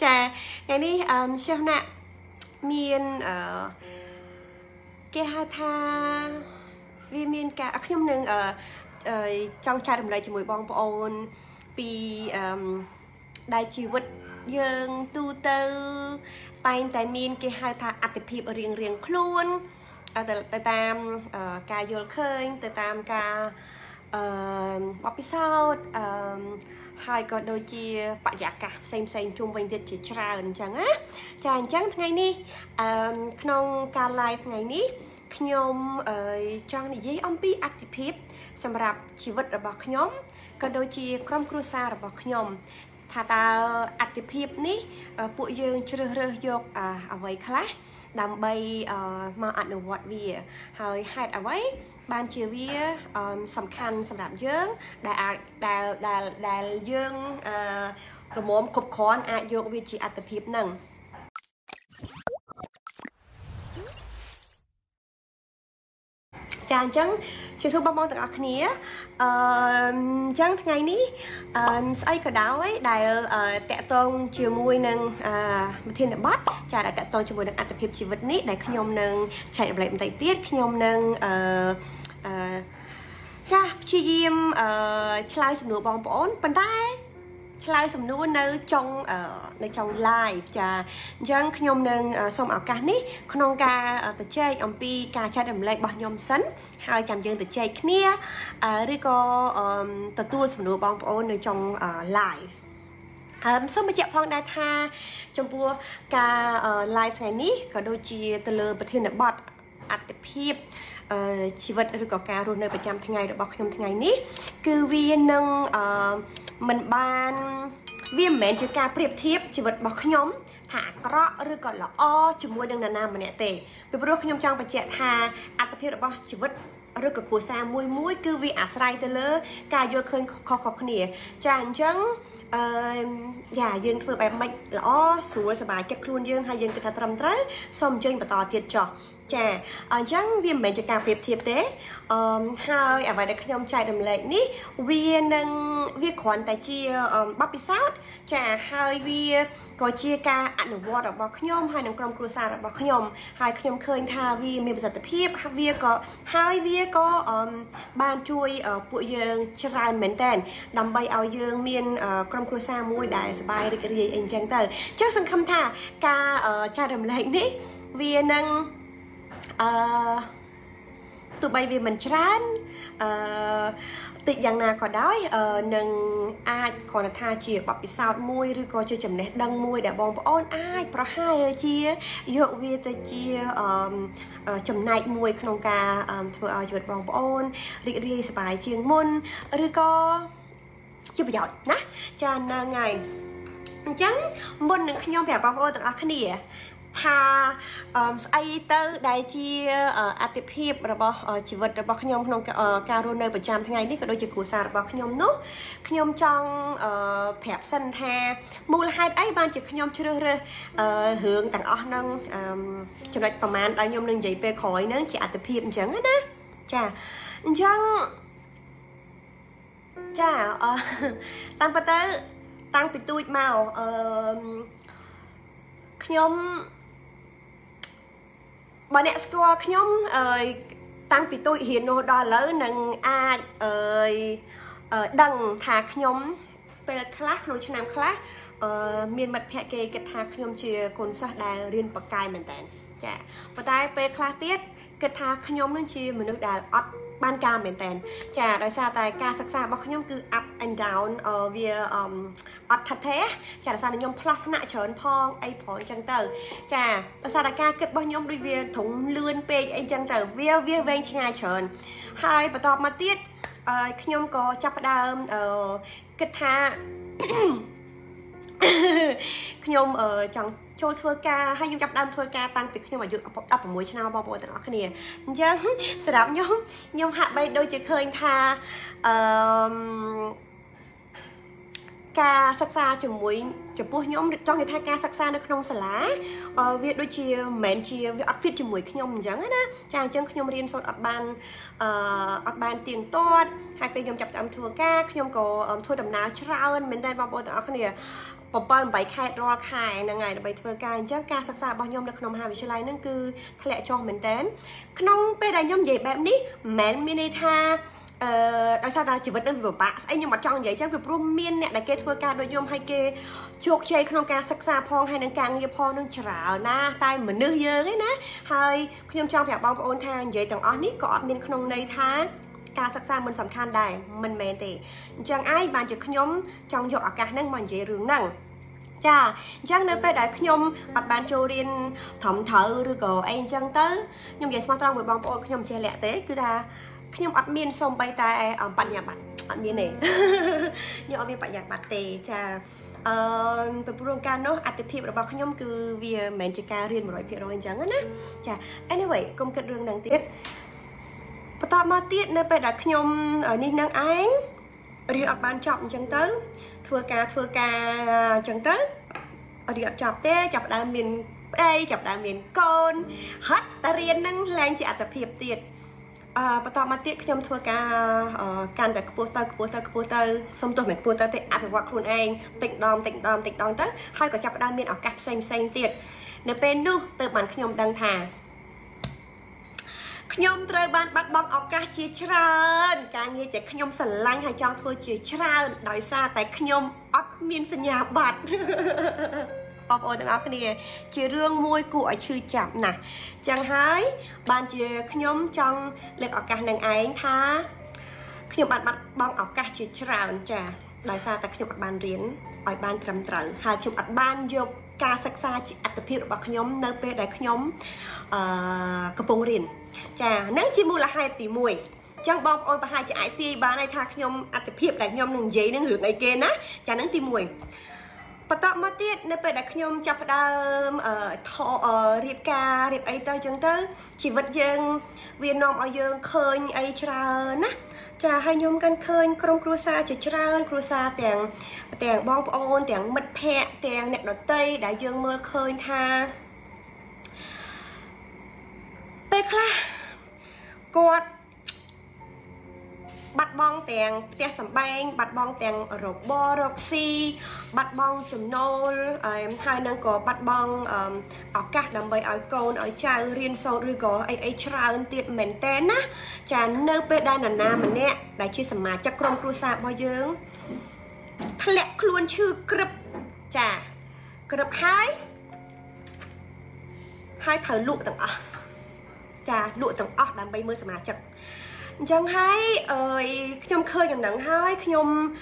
Chà, ngày đi Chef Nak miền ở kia tha vi miền cả ác nhung nương ở trong trà đồng lại chỉ mùi bong bồn vì đại chi vật dương tu tư tay tay miền kia hai tha ác tập hiệp riêng riêng luôn từ tam cả dừa khơi từ tam cả bắp sao hai con đôi chia bạn giả cả xem chung bình thiệt chỉ trà hình chẳng á trà chẳng ngày ní trong ca live ngày ní nhóm trang này dễ ông bị active xem rạp chỉ vật ở bọc nhóm con đôi chia con cruza ở bọc nhóm thà ta active ní bụi dương chưa rơi vô ở vậy khác đam bay mà ăn được vật vì hơi hại ở vậy ban chiều vía sầm khăn sầm đạm dương đại dương rồi mồm cục khón ăn vô vị trí ăn tập hiệp nâng chàng chẳng chưa xuống bông bông từ ác nia chẳng ngày ní say cả đáo ấy đại tẹt tôn chiều muôi nâng thiên đại bát trà đại tẹt tôn chiều muôi nâng ăn tập hiệp chỉ vật ní đại khinh nhom nâng chạy lại một tay tiết khinh nhom nâng cha chi diêm chai sầm nụ bông bón bàn tay chai sầm nụ nơi trong live trà chẳng khinh nhom nâng xong ảo cá ní khôn ca từ chơi ông pi ca cha đầm lệ bạc nhom sấn hai chạm dương từ chơi kia rồi có từ tua sầm nụ bông bón nơi trong live số mà chạm phong đa tha trong vua ca live ngày ní có đôi chi từ lơ bật thiên đại bát ăn tập hiệp chỉ vật được có cá rồi nơi phải chăm ngày được bọc trong ngày ní cứ viên nâng mình ban viên mẹ chữ cá đẹp thiếp chỉ vật bọc nhóm thả cọ rồi còn là o chỉ mua đằng nam mà nè tề về bữa nhóm trang phải chạy thà ăn tập hiệp được bọc chỉ vật rồi còn cua xa muối muối cứ vì ả sai tới lỡ cá vô khơi khó khó nè chàng trắng dạ dương vừa bẻ mạnh là o xuống sờ bài kết luôn dương hai dương cứ thả trầm tới xong chơi và tò tiệt trò chà chẳng viên mẹ cho càng đẹp thiệp thế hai vậy để không chạy đầm lệ ní viên đang viên khoản tài chia bắp bị sát chà hai viên có chia ca ăn ở vò đập bọc nhom hai đồng công cua xa đập bọc nhom hai nhom khơi tha viên mình giờ tập hiệp viên có hai viên có ban chui ở bụi dương chrai mến tên nằm bay ao dương miền công cua xa môi đại sài được gì anh chàng tờ chắc sân khâm tha ca cha đầm lệ ní viên đang tụi bay vì mình chán tự rằng nào có đói nâng ai còn là tha chia bọc bị sao môi rồi coi cho chấm nét đăng môi đã bong bón ai pro hai chia dụ vi ta chia chấm này môi không cả thôi chuột bong bón rì rì sải chiêng môn rồi co chưa bao giờ nè cho ngày trắng môn đừng nhau vẻ bong bón từ ác nè tha ai tới đại chi ăn tiếp hiệp rồi bỏ chỉ vật rồi bỏ khinh nhom không cà rô nơi bạch chạm ngày đi cả đôi chỉ củ sả bỏ khinh nhom nút khinh nhom trong phép sân tha mua hai ấy ban chỉ khinh nhom chưa rồi hướng tặng ở nâng cho nó tầm ăn đại nhom nâng dậy về khỏi nâng chỉ ăn tiếp hiệp chẳng hết á chà chẳng chà tăng bát tới tăng bị tụt màu khinh nhom bà nè score nhóm tăng bị tôi hiện đồ đo lỡ nâng a đằng thạc nhóm về class rồi cho nam class miền mặt hệ kê cái thạc nhóm chia cồn sát đài riêng bậc cài mình tản chả và tai về class tiết cái thạc nhóm nên chia mình được đài ọt ban ca mình tản chả đòi xa tài ca sắc xa bọc nhóm cứ up and down ở via ọt thật thế chả là sao nhóm plus nại trơn phong ai phó chẳng tờ chả ở sao đại ca kết bao nhóm đôi viên thống lươn pe anh chẳng tờ vía vía vang chai trơn hai bà to mà tiết nhóm có chắp đam kết tha nhóm ở trong chôn thưa ca hay nhóm chắp đam thưa ca tăng việc nhưng mà dự đập ở muối channel bao bộ tặng cái nè chẳng sẽ đáp nhóm hạ bay đôi chỉ khơi tha ca sắc xa chấm muối chấm bùa nhóm cho người ta ca sắc xa nó không xả lá việc đôi chia mền chia việc ấp phết chấm muối khi nhóm chẳng hết á chàng chân khi nhóm riêng sau ấp ban tiền tốt hai bên nhóm chập chạm thua ca khi nhóm có thua đầm ná trao hơn mình đây vào bộ tao không nè Bấm bảy khai đo khai là ngày là bảy thưa ca chắc ca sắp xa bao nhiêu là không hà với lại nó cứ lẽ cho mình đến không bê đại nhóm gì bạn đi mẹ mini tha đó sao ta chỉ vẫn đơn vừa bạn anh nhưng mà trong vậy chắc việc rung miên nè là kê thưa ca đôi nhóm hay kê chuột chơi không ca sắp xa phong hay nâng càng như phong nâng trả na tay mình nương dơ ấy ná hơi không cho phép bóng ôn thang vậy thằng on ít có mình không đây tha ca sắc xa mình sẵn khăn đài mình mẹ tệ chẳng ai bàn chữ nhóm trong dọa cả năng mình dễ rướng năng chà chẳng nơi bê đại nhóm bật bàn cho điên thẩm thở rồi cổ anh chẳng tới nhưng vậy mà trong với bóng bộ nhóm chè lẹ tế cứ ta nhóm ọt miên xong bay tay ở bạn nhà bạn ọt miên này nhưng ở bên bạn nhà bạn tệ chà từ buôn ca nó ăn tiếp rồi bảo nhóm cứ vì mẹ chỉ ca riêng một loại phiền rồi anh chẳng á chà anyway công kết đường đang tiếp tao mà tiết nơi bè đặt nhom ở ninh năng ánh đi ở ban trọng chẳng tới thưa ca chẳng tới ở đi ở chọc té chọc đà miền đây chọc đà miền con hết ta riêng năng lên chị tập hiệp tiệt tao mà tiết nhom thưa ca can tại cô tơ xong tôi mẹ cô tơ thì ăn phải quạt luôn anh tịnh đòn tới hai có chọc đà miền ở cặp xanh tiệt nơi bên nu từ bản nhom đang thả nhóm trời ban bắt bóng ốc ca chia trơn cả như chạy nhóm sẵn lanh hay cho thua chia trơn đói xa tại nhóm ốc miên sân nhà bật bọc ôi tầng ốc này chia rương môi của chư chạm nè chẳng hái bàn chia nhóm trong lực ốc ca nâng ánh tha nhóm bạn bắt bóng ốc ca chia trơn chà đói xa tại nhóm ốc bàn riêng ỏi bàn trầm trần hai nhóm ốc bàn dục ca sắc xa chị ạch tập hiệu bọc nhóm nơi bê đáy nhóm cơ bông riêng chà nắng chỉ mua là 2 tỷ 10 chẳng bom ôi bà hai chị ái ti bà này thạc nhom ăn tập hiệp đặt nhom nương giấy nương hưởng ngày kia ná chà nắng ti mùi bắt tạm mất tiết nơi phải đặt nhom chập đam thọ riệp ca riệp ấy tới chẳng tới chỉ vật dương Việt Nam ở dương khơi ấy chờ ná chà hai nhom căn khơi không cruza chờ chờ cruza tèng bom ôn tèng mật phe tèng nẹt đọt tây đại dương mưa khơi tha quạt bắt bong tèng tè sầm bang bắt bong tèng robot roxy bắt bong chấm nôl hai năng có bắt bong ở các đám bầy ở con ở trà riêng sâu rồi có ai trà ơn tiệt mền tên á trà nơi bê đa nà nà mình nè đại chi sầm mà chắc không cruza bao dương lẹ luôn chư cướp trà cướp hai thở lụ tầng ạ chà lụa tầng ọt đám bay mưa sầm chậm chẳng hay ơi nhom khơi chẳng nắng hay nhom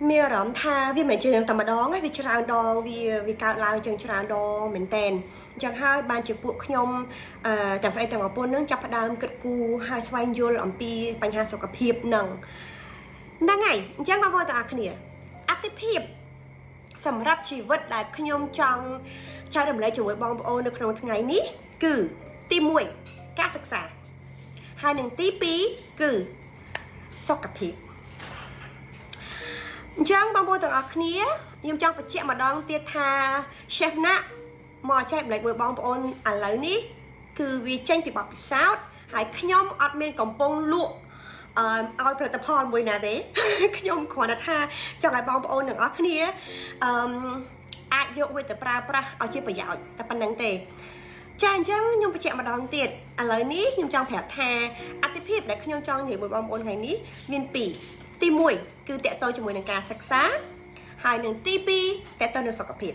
mưa rắm tha vì mình chơi tầm mà đón ấy vì trà đòn vì cao lao chẳng trà đòn mình tèn chẳng hay ban chụp buộc nhom tầm phải tầm ở bồn nước chập đám cật cù hai xoay vô làm pi bánh hà sọc cặp hiệp nằng đang ngày chẳng bao giờ ta khỉa áp tiếp hiệp sầm ráp chỉ vật là nhom trong trao đầm lấy chủ với bong ô được trong ngày ní cử tim mũi các sắc xả hai đường tí pí cử sọc cặp hiệp chẳng bao bôi tầng ở khía nhưng trong phải chuyện mà đón tiệt tha Chef Nak mò chẹp lại vừa bong ôn ăn lấy ní cử vì tranh bị bọc sáo hãy nhóm ọt men cổng bông lụa oi phải tập hòn mùi nà thế nhóm khó đặt ha chẳng lại bong ôn đừng ở khía ai dụ với tập pra ở trên phải dạo tập ăn nắng tề chàng chẳng nhung phải chạy mà đón tiệt à lời ní nhung trong phép tha ăn tiếp hiệp để nhung trong thì buổi bom ôn ngày ní viên pỉ tim mũi cứ tẹt tôi cho mùi nàng cà sặc sá hai nàng tipi tẹt tôi được sọc cặp hiệp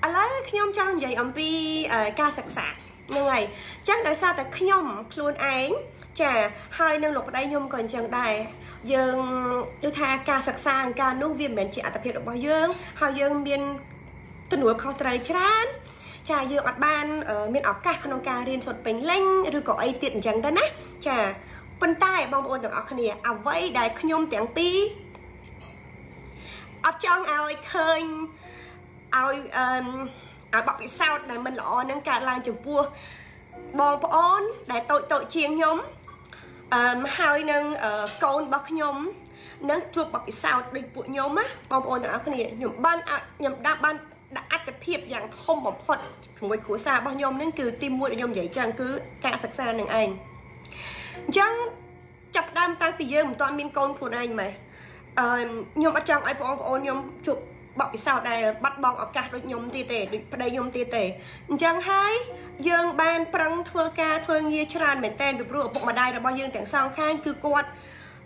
à lời nhung trong giấy ấm pi ca sặc sá như này chắc nói sao tại nhung luôn ánh chả hai nàng lục ở đây nhung còn chẳng đài dương đưa tha ca sặc sá ca nút viên bền chị ăn tập hiệp được bao dương hai dương biên tôi nuối khó trời chán chà dương ọt ban ở miền ốc ca không ca riêng sột bánh lanh rồi có ai tiện chẳng ta nát chà phân tay bong ôn được ốc này à vậy đại nhôm tiếng pi ốc trong ai khơi ai bọc cái sao này mình lọ nâng cả làng chụp vua bong ôn đại tội chiêng nhóm hai nâng con bọc nhóm nâng chuột bọc cái sao định bụi nhóm á bong ôn được ốc này nhóm ban nhóm đa ban đã ăn tập hiệp dạng không một phần người của xa bao nhiêu nên cứ tìm mua để nhom dễ chàng cứ cả sạch xa nè anh chẳng chập đam tay bây giờ một toàn miên con của anh mà nhom ở trong iPhone nhom chụp bọc sao đây bắt bọc ở cả đôi nhôm tê tê đây nhôm tê tê chẳng hay dương ban prang thưa ca thưa nghe tràn mền tên được rửa bụng mà đây là bao nhiêu tiếng sao khang cứ quạt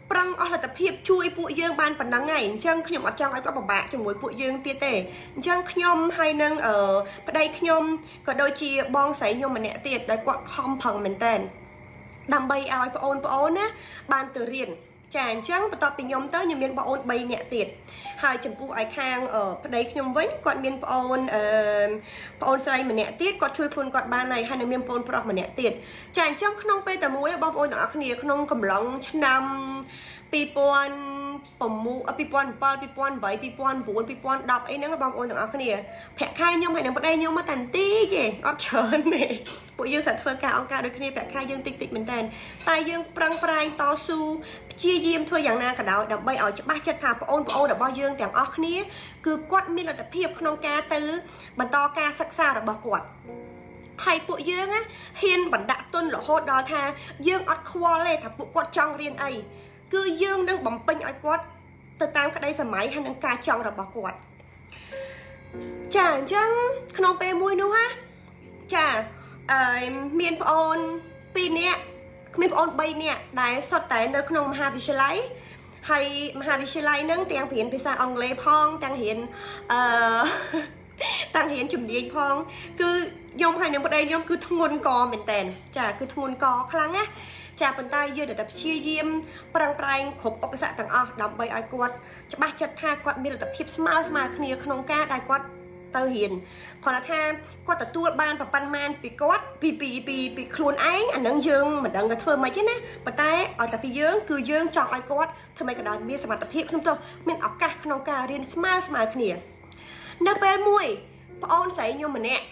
prang ở là tập hiệp chui bụi dương ban phần nắng ngày chẳng nhom ở trong ấy có bảo bạ cho mỗi bụi dương tê tê chẳng nhom hay nâng ở đây nhom có đôi chi bong sấy nhom mà nẹt tiệt đây quạt không phẳng mền tên đầm bay ao ôn á ban từ riền chàng chẳng và tọp nhóm tới như miền bảo ôn bay nhẹ tiệt hai chấm pu ai khang ở đấy nhóm vĩnh còn miền bảo ôn say mà nhẹ tiệt còn chui phun còn ba này hai miền bảo ôn bảo mà nhẹ tiệt chàng chẳng không bay tờ muối bảo ôn ở kia không cầm lóng chân đam pi pon bầm mu pi pon ba pi pon bảy pi pon bốn pi pon đập ấy nó bảo ôn ở kia phe khai nhóm hay nó bắt đây nhóm mà tàn tí kì ót chớn này bụi dương sạch phơi cả ông ca đôi kia phe khai dương tịt tịt mình tàn tai dương prang prang to su chia diêm thôi dạng na cả đảo đập bay ở ba chân thả ôn đã bao dương tiếng óc ní cứ quát miên là tập hiệp không ca tứ bản to ca sắc xa là bỏ quạt hay bụi dương á hiền bản đạ tuân là hốt đó tha dương ắt khoa lê thả bụi quạt trong riêng ấy cứ dương đang bấm pin ở quạt từ tam cái đây là máy hay đang ca trong là bỏ quạt chả chăng không pe mui đâu ha chả miên ôn pin nè mình ôn bay nè, đại sọt tại nơi không hay Mahavichilai nâng tiếng hiện phía xa ông lê phong, tăng hiện chùm điện phong, cứ dòng hai nâng vào đây dòng cứ thông ngôn co mình tên, chả cứ thông ngôn co khăn á, chả phần tay dưa để tập chia diêm, prang prang khúc ốc dạ tầng ọc đọc bay ai quạt, chả bác chật tha quạt miên là tập hiếp smile smile khăn nìa khăn ca đại quạt tơ hiền còn là tha qua tập tua ban và pan man bị cót bị khôn ánh anh đang dương mà đang cái thơ mày chứ nè mà tay ở tập phi dương cứ dương chọn ai cót thơ mày cả đàn miên sầm tập hiệp không tôi miên ọc cả không cả riêng smile smile kia nấp bé mui ôn sấy nhôm mình nè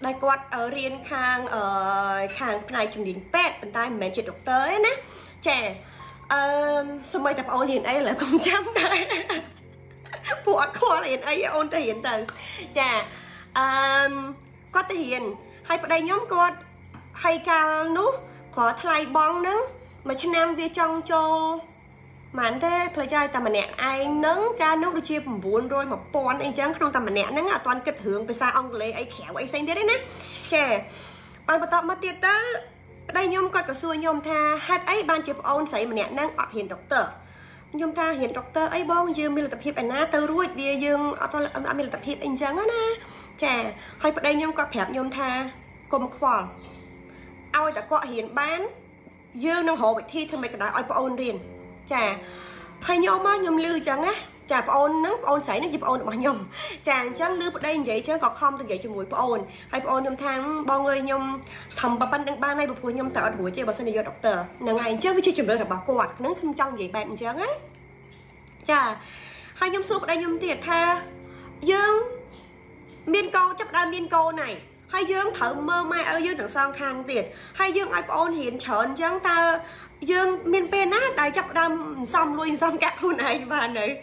đại cót ở riêng khang ở khang này chừng đến pet bàn tay mình chỉ đọc tới nè trẻ xong rồi tập ôn hiền ấy là không chăm đấy phụ khoa liền ấy ôn thể hiện từ chà có thể hiện hay vào đây nhóm con hay cao nút có thay bóng nắng mà trên nam vi trong châu mà anh thế thời trai tầm nè anh nắng ca nút được chia buồn rồi mà pon anh chẳng không tầm nè nắng là toàn kịch hướng về xa ông lấy ấy khéo ấy xanh thế đấy nè chè bạn bắt đầu mà tiệt tới đây nhóm con có xua nhóm tha hát ấy ban chụp ôn sấy mà nè nắng ọt hiện doctor nhôm ta hiện doctor ấy bong dương mình là tập hiệp anh na từ ruột bia dương mình là tập hiệp anh trắng á na chà hay vào đây nhôm có phép nhôm tha cùng khoảng ao đã có hiện bán dương đang hồ bị thi thằng mày cái đó ai ôn liền chà hay nhôm á nhôm lư trắng á chà ôn nắng ôn sấy nó dịp ôn mà nhôm chà trắng lư vào đây vậy chứ còn không từ vậy cho mũi ôn hay ôn nhôm thang bong ơi nhôm thầm ban đang ban nay bọc của nhôm tạo đuổi chơi bà sinh do doctor là ngày trước với chơi chụp được là bảo quạt nắng không trong vậy bạn chán ấy chà hai nhôm súp đây nhôm tiệt tha dương miên câu chấp đa miên câu này hai dương thở mơ mai ở dương thằng sang khang tiệt hai dương ai ôn hiện trơn chán ta dương miên pen á đại chấp đa xong luôn xong cả luôn này và này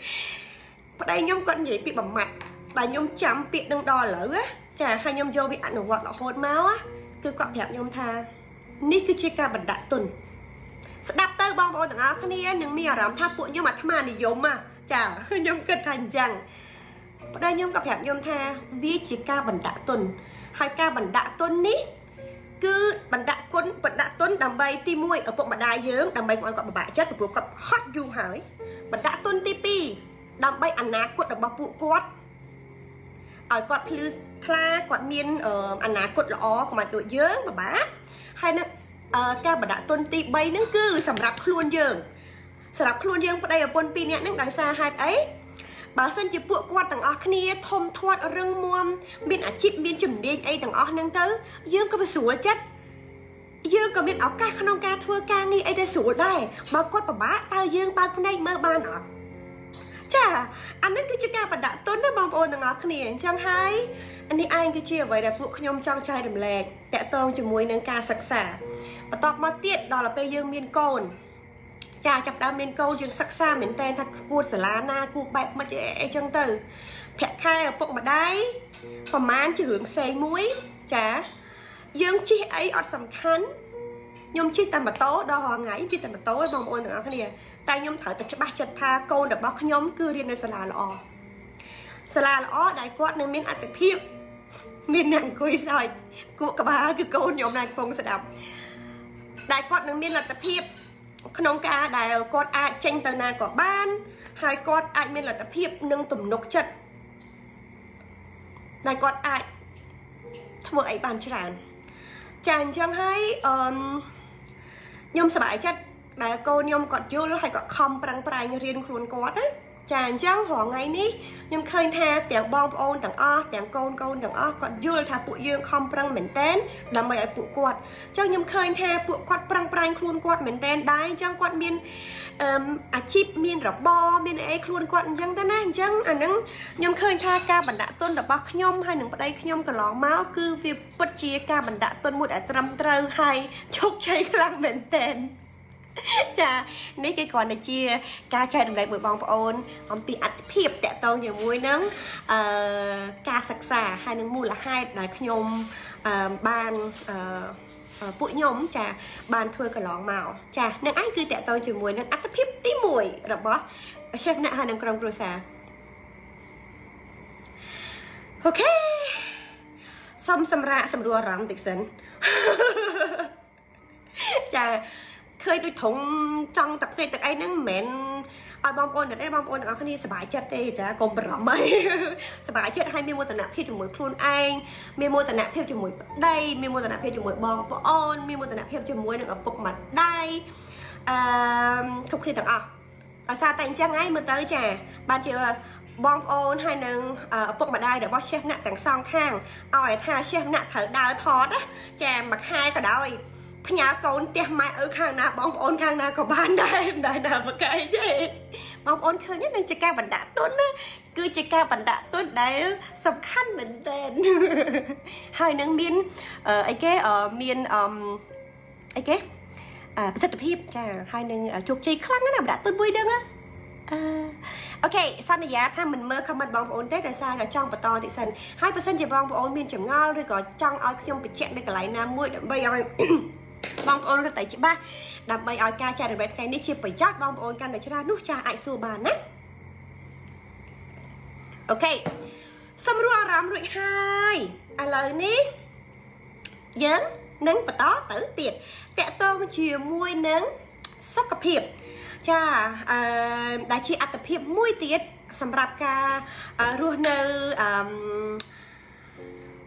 đây nhôm con gì bị bầm mặt và nhôm chấm bị đang đo lỡ á chà hai nhôm vô bị ăn được gọi là hôn máu á cứ quạt đẹp nhôm tha ní cứ chia ca bẩn đại tuần đáp tơ bong bóng thằng áo kia nướng mì rắm tháp bụi nhưng mà tham ăn thì giống mà chả nhôm cật thành rằng đây nhôm gặp hẹp nhôm tha ví chia ca bẩn đại tuần hai ca bẩn đại tuần ní cứ bẩn đại tuần đầm bay ti muôi ở bộ mặt đai dướng đầm bay còn gọi bả chất của cặp hot du hái bẩn đại tuần ti pi đầm bay ăn ná cuộn đầm bao bụi quát ở quạt plus tha quạt miên ở ăn ná cuộn lọ của mặt đội dướng mà bá hai nữa ca bà đã tôn ti bay nướng cư sầm rạp luôn dương vào đây ở bồn pin nhẹ nướng đại xa hạt ấy bà sân chỉ bựa qua tầng óc nia thôm thoát ở rừng muom biên ở chip biên chùm đi ấy tầng óc nướng tới dương có phải sủa chết dương có biết óc ca không ca thua ca nghi ấy đây sủa đây bà quát bà bá tao dương ba con đây mơ ba nọ chả anh nướng cứ chơi ca bà đã tôn nó bằng ôn tầng óc nia chẳng hay anh đi anh cứ chia vậy là phụ nhom trong chai đầm lẹt tẹt tông chùm muối nướng ca sặc sả và tóc mà tiện đó là cây dương miên cồn chà chập đá miên câu dương sắc xa miền tên thật cua sả lá na cua bẹp mà trẻ chân từ phẹt khai ở bộ mà đáy còn man chỉ hướng xe mũi chả dương chi ấy ọt sầm khánh nhôm chi tầm mà tố đo hò ngấy chi tầm mà tố mong ôn nữa cái này tay nhôm thở tập cho ba chật tha câu được bóc nhôm cưa điên nơi sả lá lọ Sala lõ đại quát nên miên ăn bị phìp miên nặng cùi sỏi cụ cả ba cứ câu nhom này phong sờ đập đại quát nên miên ăn bị phìp khôn ca đại quát ai tranh tờ na có ban hai quát ai miên ăn bị phìp nâng tụm nục chật đại quát ai thưa ấy bàn chán chàng chăm hay nhom sờ bãi chật đại cô nhom cọt vô hay cọt khom prang prang riêng khuôn quát á chàng chăng họ ngày ní nhưng khơi tha tiếng bong ôn tiếng o tiếng con tiếng o còn dưa thà bụi dương không prang mền tên làm mày bụi quạt chăng nhưng khơi tha bụi quạt prang prang khuôn quạt mền tên đái chăng quạt miên à chip miên rập bo miên ấy khuôn quạt chăng ta na chăng à nắng nhưng khơi tha ca bản đạ tôn rập bạc nhom hay nướng đây nhom còn lóng máu cứ việc bất chia ca bản đạ tôn một đại trầm trơ hay chúc cháy khăn mền tên chà mấy cái còn là chia ca trai đồng lại buổi bóng ôn ông bị ăn phìp tẹt tông nhiều muối nắng ca sặc sà hai nương mu là hai đại nhom ban bụi nhom chà ban thưa cả lóng màu chà nương ai cứ tẹt tông nhiều muối nương ăn phìp tí muối rồi bó chef nạ hai nương cầm cua sà ok xong xâm ra xâm đua rắm tịch sấn chà khơi đôi thùng trong tập này tập ấy nó mệt ai bom bồn được đấy bom bồn ở kia sờ bãi chết đây chả còn bầm ấy sờ bãi chết hay miêu mô tận nạp phê chủng mũi phun anh miêu mô tận nạp phê chủng mũi đây miêu mô tận nạp phê chủng mũi bom bồn miêu mô tận nạp phê chủng mũi được ở cục mặt đây không khi được ở xa tay trang ấy mà tới chả ban chiều bom bồn hay nâng ở cục mặt đây để bóc chép nặng tặng xong hàng ỏi tha chép nặng thở đau thót á chả mặc hai cả đôi nhà con tiệm mai ở khang na bóng ôn khang na có bán đây nào một cái gì bóng ôn khơi nhất nên chơi ca bản đã tốt á cứ chơi ca bản đã tốt đấy sầm khăn mình tên hai nương miên ấy cái ở miên ấy cái rất là hiếp chà hai nương chụp chơi khăn nó làm đã tốt vui đương á ok sau này giá tham mình mơ không mặt bóng ôn tết là sai là trong và to thị sân 2% chỉ bóng ôn miên chấm ngon rồi có trong ở không bị chẹn được cái lái nam mũi đậm bay rồi bong ôn rất tài chị ba đập bay ở ca cha được bé cái đi chia phải chót bong ôn can để cho ra nút cha ai xù bà nè ok xong rồi rắm rồi hai à lời ní dấn nắng và tó tử tiệt tẹt tôm chìa muôi nắng sắc cặp hiệp cha đại chị ăn tập hiệp muôi tiệt sầm rạp ca ruột nơ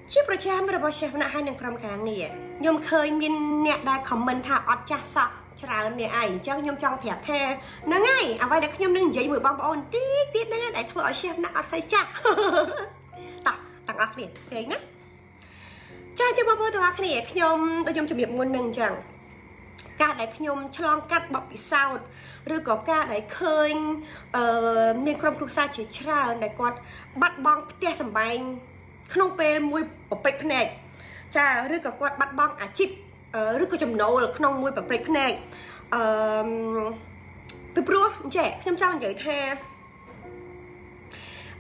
chiếc bữa trưa mình bảo chef Nak hai nương cầm càng nè nhom khơi miên nẹt đại comment thả ọt cha sọ trả nè ảnh cho nhom trong thẻ the nắng ngay à vậy đặc nhom nương giấy mùi bong ôn tít tít nè đại thợ chef Nak ọt say cha tặng tặng ọt liền thế nhá cha cho bông bông thua nè nhom tôi nhom chuẩn bị nguồn nương chẳng ca đại nhom chlong cắt bọc bị sao rồi có ca đại khơi miên cầm cục sa chỉ trả đại quạt bắt bong tia sầm banh không pe mùi bọc bẹt này cha rước cả quạt bắt bong à chip rước cả chấm nấu là không mùi bọc bẹt này từ bữa trẻ chăm chăm vậy thè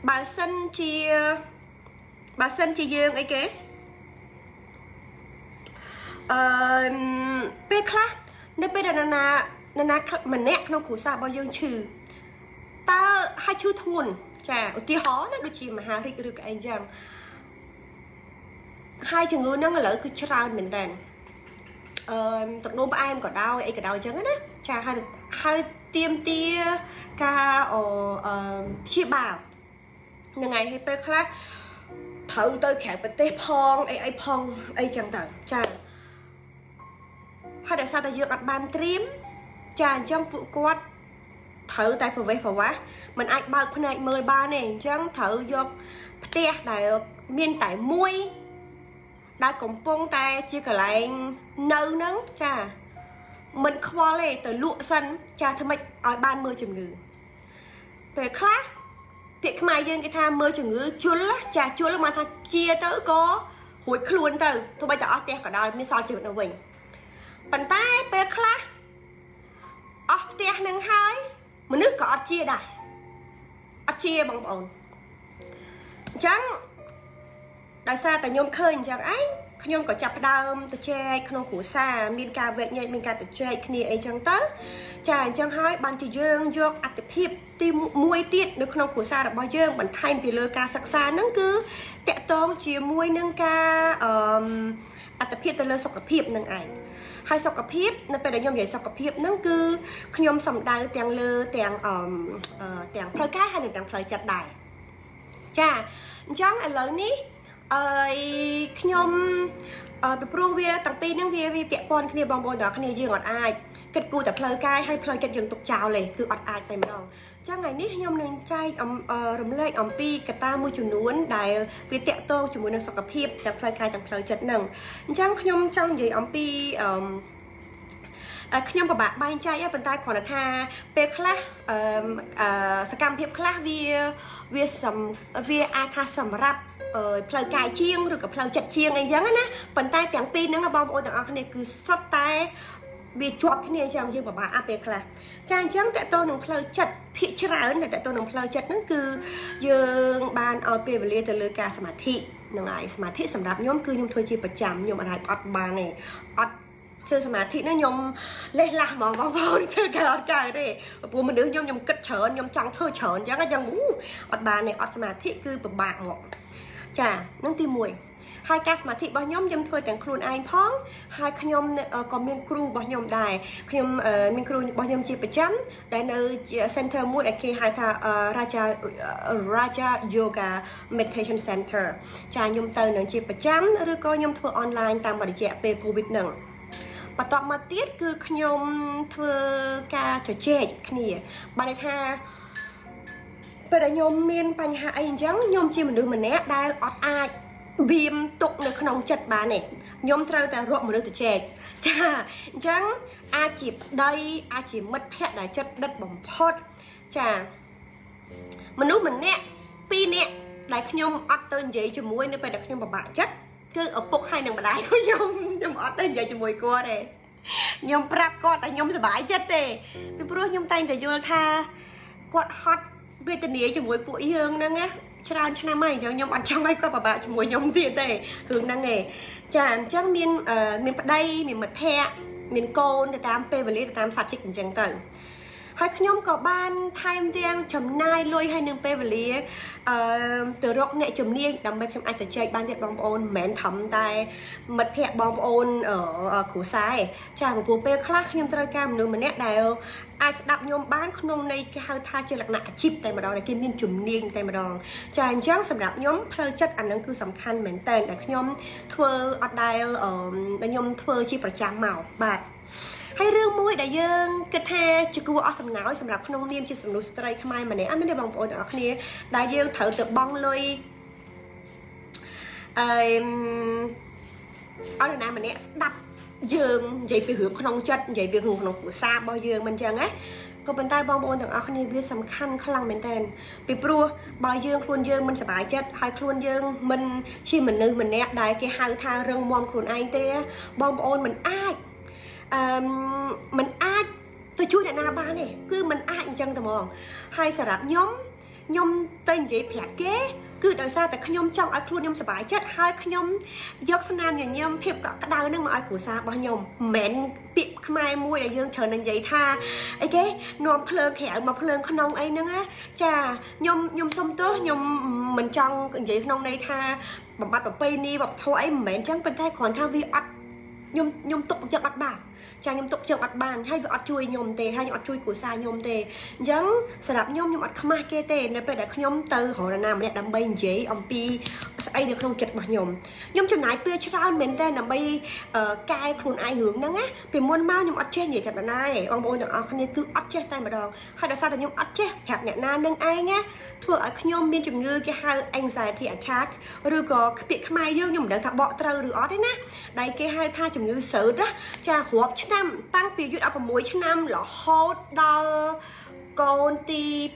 bà sân chi dương ấy kế pe khác nên pe là na mình nè không củ sa bao dương trừ ta hai chữ thun cha tí hó nó đôi chì mà hà rực rực anh chàng hai chừng người nó lỡ cứ trao mình đàn tận nôm ai em có đau ấy cả đau chấn á cha hai tiêm tia ca chia bảo như ngày hay pe khác thử tôi khẹt bật tê phong ấy phong ấy chẳng tận cha hai đời sau ta dựa đặt bàn tiêm cha trong vụ quát thử tay phải về phải quá mình ai bao cái này 13 này chẳng thử dọc tia đại miên tại muôi đã cùng phong ta chia cả lại nâu nắng cha mình khoa lên từ lụa xanh cha thưa mày ở ban mưa chừng ngừ về khác việc mai dân cái tham mưa chừng ngừ chua lắm cha chua lắm mà tha chia tới có hối luôn từ thôi bây giờ ở đây cả đời mới so chịu được mình bàn tay về khác ở đây nắng hai mình nước có chia đại chia bằng bọn trắng đại sa tại nhôm khơi chẳng anh Khuyên có chạp đơm, tôi chơi, khuyên của xa, mình cả vẹn nhạy, mình cả tôi chơi, khuyên ấy chẳng tớ. Chàng chẳng hỏi, bạn thì dương, dược, ạc tập hiệp, tìm mùi tiết, được khuyên của xa là bao dương, bạn thành vì lơ ca sắc xa nâng cứ. Tệ tông chìa mùi nâng ca, ạc tập hiệp tôi lơ sọc tập hiệp nâng ảnh. Hai sọc tập hiệp, nó phải là nhóm dạy sọc tập hiệp nâng cứ. Khuyên xong đáy, tàng lơ, tàng phơi cá hay là tàng phơi chặt đài. Chà, chẳng ảnh lớn ní. Nhóm bị pru về tập pin những về vẽ con kia bong bóng đó kia riêng ở ai kết cù tập lời cai hay lời kết dừng tục chào này cứ ở ai tại mình đâu cho ngày nít nhóm nên trai rầm lên ẩm pi cả ta mua chuồn nuốn đại về tẹo tô chuồn nuốn là sọc cặp hiệp tập lời cai tập lời chật nằng chẳng nhóm trong gì ẩm pi nhóm của bạn ban trai ở bên tai còn là tha pe class scam hiệp class về sầm về a tha sầm rap Play cài chiêng rồi cả play chặt chiêng anh dáng á, phần tay tiếng pin nó bong ôi cái này cứ sót tay bị chuột cái này chẳng như bà áp đẹp là, trang trắng tại tôi nông play chặt thị chưa ra ấn là tại tôi nông play chặt nó cứ dương bàn ở bên về từ lưới cá sả thị nông lại sả thị sầm đạp nhóm cứ nhung thôi chi bật chạm nhung ở lại ọt bà này ọt chơi sả thị nó nhung lên làm mỏ vào đi chơi cái ọt cài đấy, bố mình đứa nhung cất chở nhung trắng thơ chở dáng á dáng ngủ ọt bà này ọt sả thị cứ bật bạc ngọ chà nâng ti mùi hai ca mà thị bao nhóm dâm thôi tặng khuôn anh phong hai khăn nhóm có miên cru bao nhóm đài khăn miên cru bao nhóm chi phải chấm đại nơi center mua đại kia hai thà raja yoga meditation center chà nhóm tờ nâng chi phải chấm rồi có nhóm thôi online tạm bật dẹp về covid nâng và tọa mặt tiết cứ khăn nhóm thưa ca trở chè kia bạn tha bây giờ nhóm miên bánh hạ anh chẳng nhóm chi mình đưa mình nét đai ọt ai bìm tục được không chật bà này nhóm trâu ta ruộng mà đưa từ chè chà chẳng ai chỉ đây ai chỉ mất thẹn là chất đất bóng phốt chà mình đưa mình nét pi nét đáy nhóm ọt tên giấy cho muối nếu phải đặt nhóm bà bạ chất cứ ở bụng hai nằm bà đáy của nhóm ọt tên giấy cho muối cua này nhóm prap con tại nhóm sẽ bãi chất này vì bố nhóm tay thì vô tha quạt hot về tình nghĩa cho mỗi buổi hương năng á tràn cho năm mày cho nhóm ăn trong mấy qua bà bạn cho mỗi nhóm tiền tệ hương năng nghề chàng chắc miền đây miền mật phe miền côn từ 8 p và lấy từ 8 sạch chích chẳng tận hai nhóm có ban time riêng chấm nai lôi hai nương p và lấy từ rộng nệ chấm niên đóng bên trong anh từ chơi ban tiệc bóng ôn mén thấm tay mật phe bóng ôn ở khổ sai chàng của bố p khác nhóm trai cam nữa mà nét đào ai sẽ đọc nhóm bán không này cái hai tha chưa lạc nạ chip tay mà đòn này kia miên chùm niên tay mà đòn chàng trắng sầm đạp nhóm play chất ảnh năng cứ sầm khăn mến tên là nhóm thưa ở đây ở nhóm thưa chi phải trang màu bạc hay rương mũi đại dương kết tha chưa cứu ở sầm não sầm đạp không niêm chưa sầm nụ stray tham ai mà này anh mới được bằng bộ ở kia đại dương thở tự bong lôi ở đây mà này đập dương vậy bị hưởng không chất vậy bị hưởng không của xa bao dương mình chẳng ấy có bên tai bao bồn thằng áo khăn biết sầm khăn khăn lăng bên tên bị prua bao dương khuôn dương mình sẽ bãi chất hai khuôn dương mình chỉ mình nơi mình nét đại cái hai tha rừng mong khuôn anh tê bao bồn mình ai tôi chui đại na ba này cứ mình ai chẳng tầm mòn hai sẽ đạp nhóm tên vậy phẹt kế cứ đòi xa tại nhóm trong ai khuôn nhóm sẽ bãi chất hai nhóm dọc xa nam nhà nhóm thiệp cả đau nâng mà ai của xa bao nhóm mẹn bị mai mùi là dương chờ nên giấy tha ấy cái nón phơi khẽ mà phơi khăn nông ấy nữa á chà nhóm xong tớ nhóm mình trong giấy khăn nông đây tha bằng bát bằng pay ni bằng thau ấy mẹn trắng bên tay còn thao vi ọt nhóm tục chậm bắt bà chà nhóm tục chậm bắt bàn hay vợ ọt chui nhóm tề hay ọt chui của xa nhóm tề giống sờ đạp nhóm ọt khăm kê tề nên phải đặt nhóm từ họ là nam để đâm bay giấy ông pi ấy được không chật bằng nhóm trong nãy pia chơi mình tên là bay cai khuôn ai hướng năng á vì muôn mau nhóm ọt chơi gì cả đàn ai ông bố nhóm ọt nên cứ ọt chơi tay mà đòn hay là sao là nhóm ọt chơi hẹp nhẹ na nâng ai nhá thuộc ở nhóm biên chủng ngư cái hai anh dài thì attack rồi có bị khăm ai dương nhóm đang thả bọ trâu rồi ọt đấy nè đây cái hai tha chủng ngư sớ đó chà hộp năm tăng biểu dụ áp vào mũi chứ năm là hốt đau con ti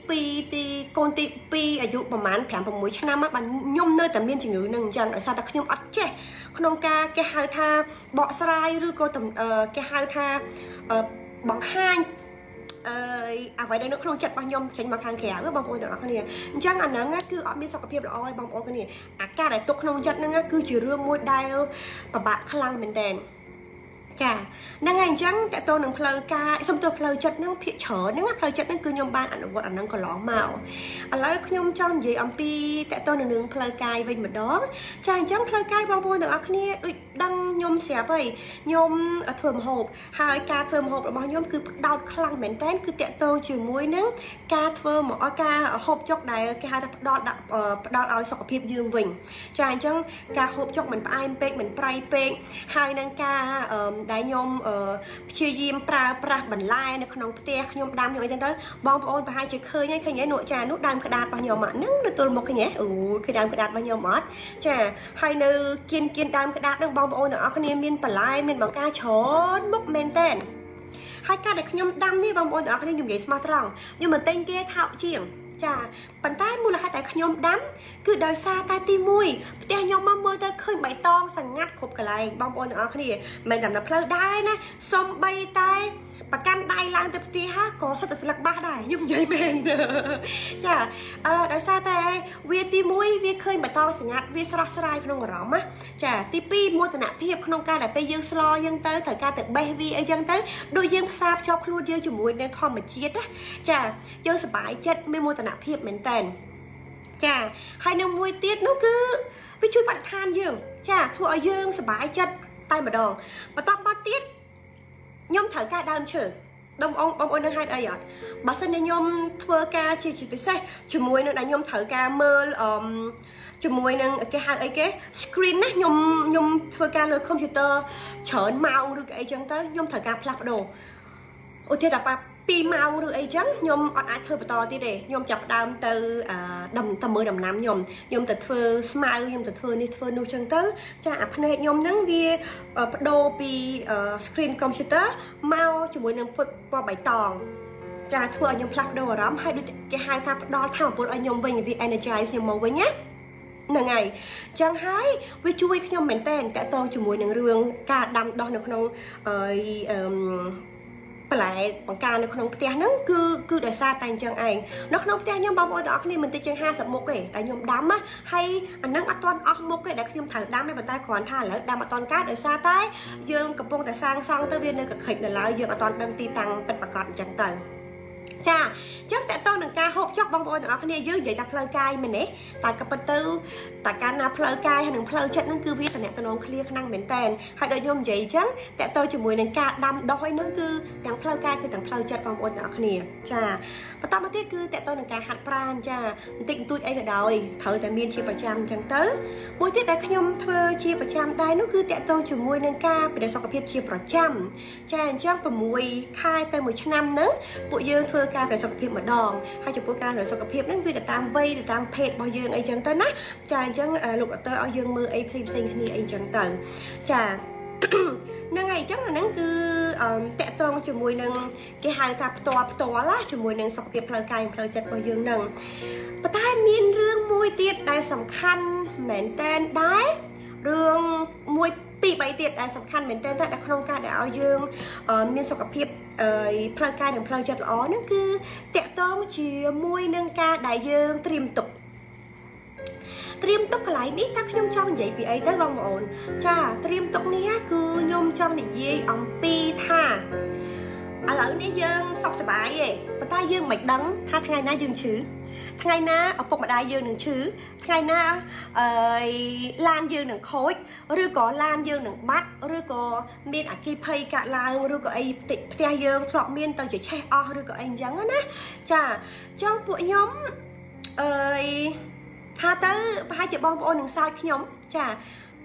pi ở dụ bằng mán phèm vào mũi chứ năm á bằng nhôm nơi tầm biên chỉ ngữ nâng chân ở sao ta nhôm ắt che không ca cái hai tha bọ sai rư cô tầm cái hai tha bằng hai chà, đang ngày trắng tại tôi nâng phơi ca, xong tôi phơi chật nâng phịa chở nâng phơi chật nâng cứ nhom ban ăn vặt ăn nâng còn lỏng mạo, ăn lấy nhom tròn gì ăn pi tại tôi nâng phơi cay vậy mà đó, chà trắng phơi cay bao nhiêu được ăn kia, đăng nhom xé vậy, nhom thơm hộp, hai ca thơm hộp là bao nhom cứ đau khăn mệt tét cứ tại tôi chửi muối nắng ca thơm mà ca hộp chọc đài cái hai đọt ao sọc phịa dương vĩnh, chà trắng ca hộp chọc mình ai pek mình pray pek, hai nâng ca đại nhom chia diêm pra bản lai này con te nhom đam nhom trên tới bom ôn và hai chữ khơi nhá khơi nhá nội trà nút đam cái đạt bao nhom mệt nắng được tôi một cái nhé ủ cái đam cái đạt bao nhom mệt trà hai nữ kiên kiên đam cái đạt đang bom ôn nữa con em miên bản lai miên bằng ca chốn bốc men tên hai ca để nhom đam đi bom ôn nữa con em dùng giấy smart rằng nhưng mà tên kia thạo chiềng trà bản tay mua là hai đại nhom đam cứ đòi xa tay ti mui tay nhom mơ mơ ta khơi bài to sằng ngắt khục cái này bom ôn ở cái gì mình làm là play đai nè xong bay tay và can đai lang tập ti ha có sao tập lạc ba đài nhung dây bền chả đòi xa tay việt ti mui việt khơi bài to sằng ngắt việt sờ sờ không có rõ má chả ti pi mua từ nãy phe không ca để bây giờ slow dân tới thời ca từ bay vi ở dân tới đôi dân sao cho luôn dân chụp mui nên không mà chết á chả dân sờ bãi chết mới mua từ nãy phe mình tèn chà hai năm muối tiết nó cứ với chui bạn than dương chà thua dương sờ bãi chân tay mà đòn mà to ba tiết nhóm thở ca đam chở đông ông ơi nâng hai đây ạ bà sân nên nhóm thua ca chỉ với xe chụp muối nữa là nhóm thở ca mơ chụp muối nâng cái hàng ấy cái screen á nhóm thua ca lôi computer chởn mau được cái chân tới nhóm thở ca plug đồ ô thiệt là pi mau được ấy trắng nhom ăn ai thưa bà to tí để nhom chọc đam từ đầm tầm mười đầm nam nhom nhom từ thưa smile nhom từ thưa đi thưa nô chân tứ cha áp này nhom nắng vi đô pi screen computer mau cho mỗi năm qua bài tòn cha thưa nhom plug đồ rắm hai đôi cái hai ta đo thảo bốn anh nhom bình vì energize màu với nhé nè ngày chẳng hái với chui nhom mền tèn cả to cho mỗi nắng rương cả đầm đo được không lại bằng ca nó không té nắng cứ để xa tay chân anh nó không té nhưng bao nhiêu đó khi mình tay chân hai sập một cái là nhom đám á hay anh nắng toàn ong một cái đã nhom thở đám hay bàn tay còn thả lỡ đám toàn cát để xa tay dương cầm bông tại sang sang tới viên nơi cực khỉnh để lại dương toàn đăng ti tăng bật bạc còn chẳng tầng cha chắc tại tôi đừng ca hộp chóc bông bôi đó khi dưới vậy ta play cay mình ấy tại cặp tư tại can là play cay hay đừng play trận nó cứ viết tại tôi nói clear năng mến tèn hay đợi nhôm giấy trắng tại tôi chỉ muốn đừng ca đâm đói nó cứ thằng play cay cứ thằng play trận bông bôi đó khi cha và tao mới tiếc cứ tại tôi đừng ca hạt pran cha tịnh tôi ấy ở đời thời tại miền chi bà chăm chẳng tới buổi tiết đại nhôm thơ chi bà chăm đai nó cứ tại tôi chỉ muốn đừng ca để sau cặp hiệp chi bà chăm cha chắc và mùi khai tới 1 năm nữa bụi dương thơ ca để sau cặp hiệp mà đòn hai chục ca rồi sau cặp hiệp nó vì là tam vây được tam pet bao dương ấy chẳng tới nát cha chẳng lục ở tới ở dương mưa ấy thêm sinh thì ấy chẳng tận cha năng ngày chắc là năng cứ tẹt tông chụp mùi năng cái hàng tạp to lá chụp mùi năng sau cặp hiệp phơi cay phơi chật bao dương năng và tai miên rương mùi tiết đại sầm khăn mền tên đái rương mùi bị bảy tiệt đại sầm khăn mền tên tại đặc không ca để ao dương miên sau cặp hiệp phơi cay đừng phơi chật ó nó cứ tẹt tông chỉ mùi năng ca đại dương tìm tục triêm tóc lại nít các nhôm trong vậy vì ấy tới vòng ổn cha triêm tóc nia cứ nhôm trong để dây ông pi tha à lỡ nãy dương sọc sờ bãi vậy bà ta dương mạch đắng tha ngày nay dương chứ ngày na ở bụng mà đai dương đừng chứ ngày na lan dương đừng khối rồi có lan dương đừng bắt rồi có miên ở kia pay cả lao rồi có ai tịt dương lọt miên tao chỉ che o rồi có anh trắng á nè cha trong bộ nhóm tha tới hai chữ bom ôn đằng sau nhóm chả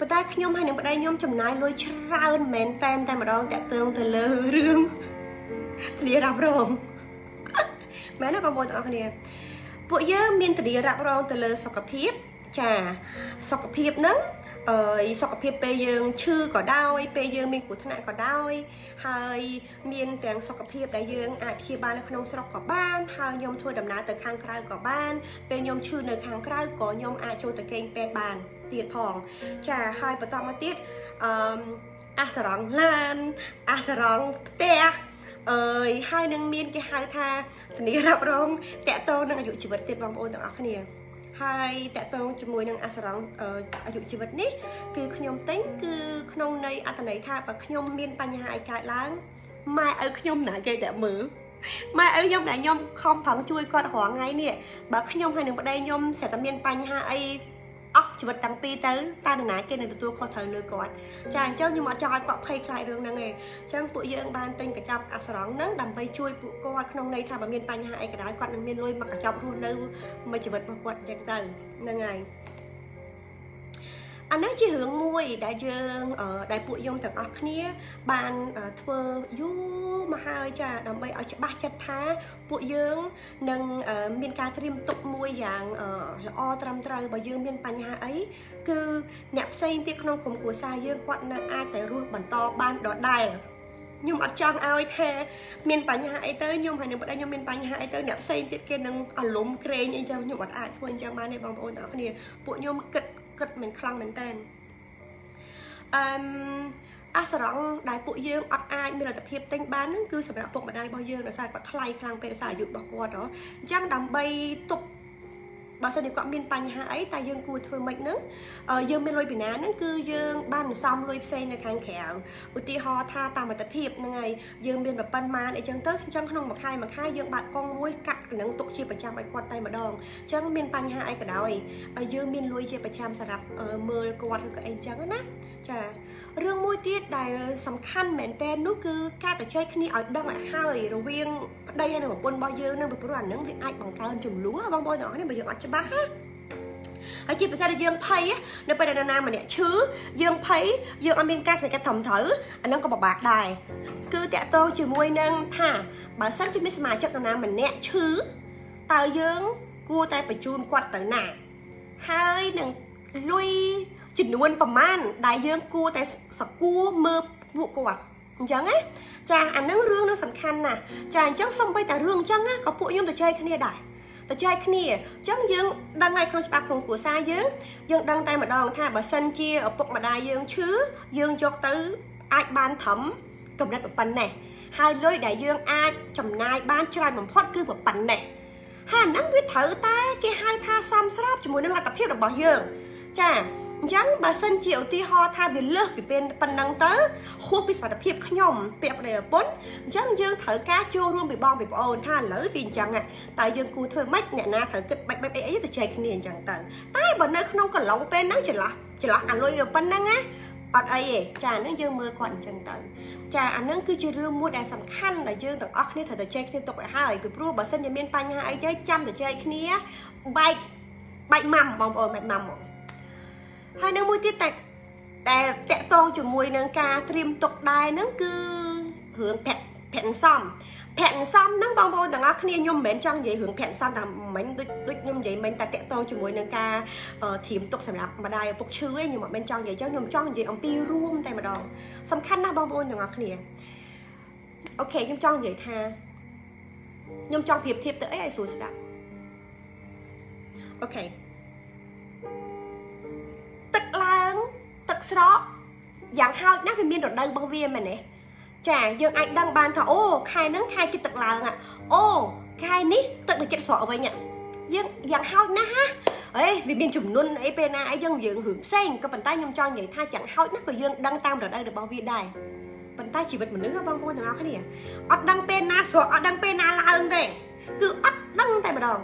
bên tay nhóm hai đằng bên đây nhóm chầm nái lôi trơn mền tên tay mà đo chạy tương từ lơ rương đi rạp rồng mẹ nó bom ôn ở kia bộ giờ miên từ đi rạp rồng từ lơ sọc cặp hiếp chả sọc cặp hiếp nắng sọc cặp hiếp bây giờ chưa có đau bây giờ mình của thằng này có đau hai miên càng sọc cặp hiệp đại dương ai chia ba là không sọc có ban hai nhom thôi đầm ná từ khang cay có ban bên nhom chưa được khang cay có nhom ai cho từ kênh bên bàn tiệt thòng trà hai và to mà tiết asarong lan asarong te ơi hai nâng miên cái hai tha này rập rong tẹt tô nâng dụng chữ vật tiền bằng ôn tặng áo này hai tẹt tô chữ mùi nâng asarong dụng chữ vật này cứ khom tính cứ khom này ăn này tha và khom miên pan nhà ai cài láng mai ở khom nã dây đã mứ mai ở nhom đã nhom không phẳng chui con hỏa ngay nè bà khom hai nâng vào đây nhom sẽ tạm miên pan nhà ai chữ vật tặng pi tới ta đừng nãy kia này tụi tôi khó thở lười cọt chàng chơi nhưng mà chơi quặp hay khai đường năng nghề chàng tụi dương ban tên cả chồng à sòng nấng đầm bay chui tụi cô trong này thả vào miền Tây hai cái đá quạt đằng miền lôi mặc cả chồng luôn đâu mà chữ vật mà quạt chàng tần năng nghề anh ấy chỉ hướng mui đại dương ở đại bụi dương tận óc nia ban thưa du mà hai cha đầm bay ở chợ ba chợ thá bụi dương nâng miền ca thêm tục mui dạng o tram trai bờ dương miền Tây ấy cứ nẹp xây tiếc non cùng của xa dương quặn nâng ai tới ruột bản to ban đỏ đài nhưng mà trong ao ấy thế miền Tây ấy tới nhưng mà nếu bạn đang miền Tây ấy tới nẹp xây tiếc kia nâng ở lốm kề như chồng nhưng mà ai thôi chồng ban này bằng ôn ở kia bụi nhôm kịch cất mình khăng mình tên à sau đó đại bộ dương ở ai bây giờ tập hiệp tinh bán cứ sập đạo bộ mà đại bao dương là sai có thay khăng về sai dụng bỏ qua đó chắc đầm bay tục bà sao để quạ miên pành hạ ấy tại dương cùi thôi mệnh nữa dương bên lôi biển á nó cứ dương ban xong lôi xây là kháng khéo uti ho tha tao mà tập hiệp như ngày dương bên mà pan ma để chân tới chân không một hai dương bạn con muối cắt cái nắng tụ chia phần trăm bạch quạt tay mà đòn chân miên pành hạ ấy cả đời dương miên lôi chia phần trăm sạt đập mờ quạt cái anh trắng á chà riêng môi tiết đài sầm khăn mền tên nó cứ ca tại chơi khi ở đông lại hai rồi riêng đây hay là một quân bao dương nên một đoàn những việc ai bằng cao hơn trùng lúa bông bôi nhỏ nên bây giờ cho bác ha ở chị phải ra dương phay á nó bây giờ nam mà nè chứ dương phay dương amin ca này cái thầm thử anh đang có một bạc đài cứ tẹt tô chỉ môi nâng thả bảo sáng chứ biết mà chắc là nam mình nè chứ tao dương cua tay phải chun quạt tới nè hai đừng lui chỉnh luôn phẩm man đại dương cua tại sập cua mơ vụ quạt chẳng ấy chàng anh nâng rương nó sầm khăn nè chàng chẳng xong bay tại rương chẳng á có bộ nhôm từ chơi kia đại từ chơi kia chẳng dương đăng ngay không bạc cùng của xa dương đăng tay mà đòn tha bà sân chia ở bộ mà đại dương chứ dương cho tứ ai ban thấm cầm đất một phần này hai lối đại dương ai chầm nai ban trai một phốt cư một phần này hai nắng quyết thử ta cái hai tha sam sáp cho muốn năm tập hiệp được bỏ dương chàng chẳng bà sân triệu tuy ho tha về lớp về bên phần năng tớ khu bị sạt hiệp khá nhom bị đập đầy bốn chẳng dương thở cá chua luôn bị bom bị ồn tha lỡ vì chẳng ạ tại dương cù thôi mách nhẹ na thở kịch bạch bạch ấy từ chạy nền chẳng tận tay bọn nơi không còn lóng bên nó chỉ là ăn lôi được phần năng á ở đây trà nước dương mưa quẩn chẳng tận trà ăn nước cứ chơi rương mua đài sầm khăn là dương tập óc này thở từ chạy liên tục ở hai cái pro bà sân nhà bên pan hai chơi chăm từ chạy kia bạch bạch mầm bom ồn bạch mầm hai nương môi tiết tạch để tẹt tô cho môi nương ca thêm tục đài nương cứ hướng phẹn xóm nương bong bong đằng ác nia nhôm mến trong vậy hướng phẹn xóm làm mến đứt nhôm vậy mến ta tẹt tô cho môi nương ca thêm tục sầm lạp mà đài phục chứa nhưng mà bên trong vậy cháu nhôm trong vậy ông pi ruông tay mà đòn sầm khăn na bong bong đằng ác nia ok nhôm trong vậy tha nhôm trong thiệp tới ai xuống sầm lạp ok đó dạng hao nát miên đột đơn bằng viên mà nè chà dương anh đang bàn thọ ô khai nắng khai cái tật làng ạ ô khai ní tật được kết sọ vậy nhỉ dương dạng hao ná ấy vì biên chủng luôn ấy bên ai dân dưỡng hưởng xanh có bàn tay nhung cho vậy tha chẳng hao nát của dương đang tam đột đây được bao viên đài bàn tay chỉ vật một nữ băng cô nào cái nè ọt đăng pena sọ ọt đăng pena là ưng kì cứ ọt đăng tại mà đòn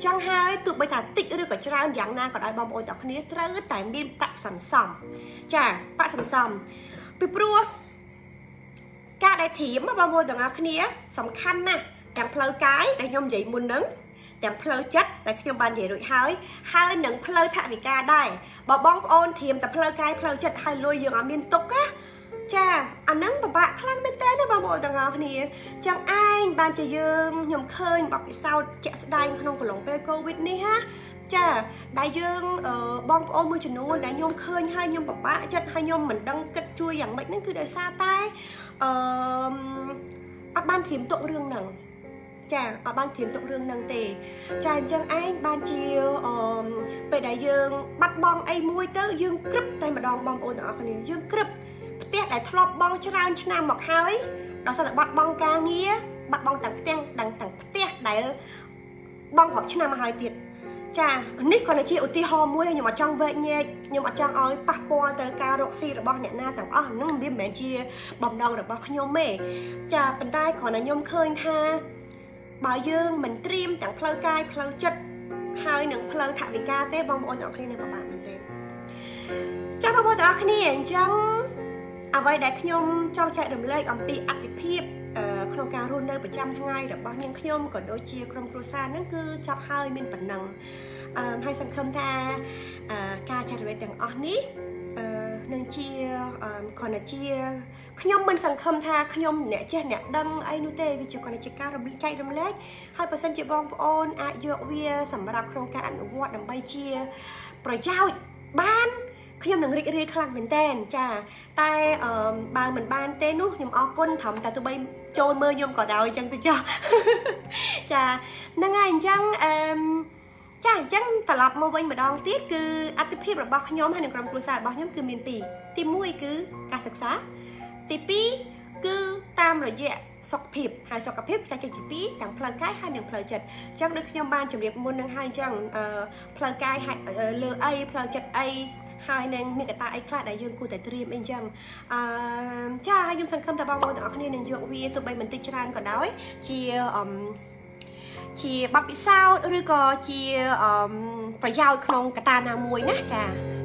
chẳng hai tụi bây giờ tịt được cả trang dạng na còn ai bong ôi tao khné trơ tại biên bạc sầm sầm chà bạc sầm sầm bị prua ca đại thiểm mà bong ôi tao ngáo khné sầm khăn nè tạm phơi cái đại nhom vậy muốn nứng tạm phơi chất đại nhom bàn vậy rồi hai nứng phơi thạ vì ca đây bỏ bong ôn thiểm tạm phơi cái phơi chất hai lôi giường ở miền tục á chà anh nắng bà bạc khăn bên tay nó bong ôi tao ngáo khné chẳng anh bàn chơi dương nhom khơi bọc cái sau chạy đại không có lỏng về covid này ha chà đại dương bong ôm mưa chừng luôn đại nhôm khơi hai nhôm bọc bã chân hai nhôm mình đang cất chui dạng bệnh nó cứ đời xa tay ở ban thiểm tụng rương nằng chà ở ban thiểm tụng rương nằng tề chà chân anh ban chiều về đại dương bắt bong ai mui tới dương cướp tay mà đòn bong ôn ở dương cướp té để thọ bong tràn cho nam mặc hơi đó sao lại bắt bong ca nghĩa bắt bong tảng tiếc để bong học cho nam hơi tiệt cha nick còn là chịu ti ho mũi nhưng mà trong vệ nhẹ nhưng mà trong ơi bạc po tới ca rộng si là bong nhẹ na tảng nó biết mẹ chia bong đong là bong nhôm mẹ cha bàn tay còn là nhôm khơi tha bảo dương mình trim tảng phơi cay phơi chất hơi nặng phơi thả về ca té bong ôn nhọn khi này mà bạn mình tên cha bong ôn nhọn khi này chẳng à vậy đại nhôm trong chạy đầm lê ẩm bị ạt tiếp không cà rôn nơi 100 ngày được bao nhiêu nhôm còn đôi chia không croissant nó cứ chọc hơi mình bẩn nằng hay sang khâm tha ca chạy về tầng oni nên chia còn là chia nhôm mình sang khâm tha nhôm nẹt che nẹt đâm ai nút tê vì chỉ còn là chỉ ca rồi bị chạy đầm lê 2% chỉ bong on à dựa vía sẩm rạp không cà ăn uống đầm bay chia rồi giao ban nhôm đừng rịt rịt khăn mình tên cha tay bà mình ban tên nút nhôm o côn thầm ta tụi bay trôi mơ nhôm cỏ đào chẳng tôi cho cha năng anh chẳng cha chẳng tạt lọt môi bên mà đong tiết cứ ăn tiếp hiệp là bọc nhôm hay là cầm cua sả bọc nhôm cứ miền tỉ tim mũi cứ cả sực sá tỉ pí cứ tam rồi dẹ sọc hiệp hay sọc cặp hiệp ta chẳng chỉ pí chẳng phơi cái hay đừng phơi chật chẳng được nhôm ban chuẩn bị muốn năng hai chẳng phơi cái hay lơ ai phơi chật ai hai nên mình cái ta ấy khác đại dương cụ thể tìm anh chàng cha hai dương sang khâm ta bao ngôi đó nên dương vì tụi bay mình tích tràn còn đói chỉ bắp bị sao rồi có chỉ phải giao không cái ta nào muối nè cha.